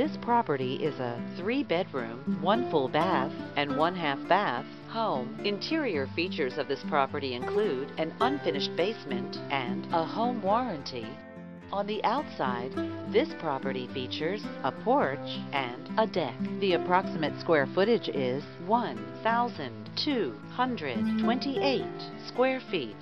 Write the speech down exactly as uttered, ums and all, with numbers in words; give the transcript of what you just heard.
This property is a three-bedroom, one full bath, and one half bath home. Interior features of this property include an unfinished basement and a home warranty. On the outside, this property features a porch and a deck. The approximate square footage is one thousand two hundred twenty-eight square feet.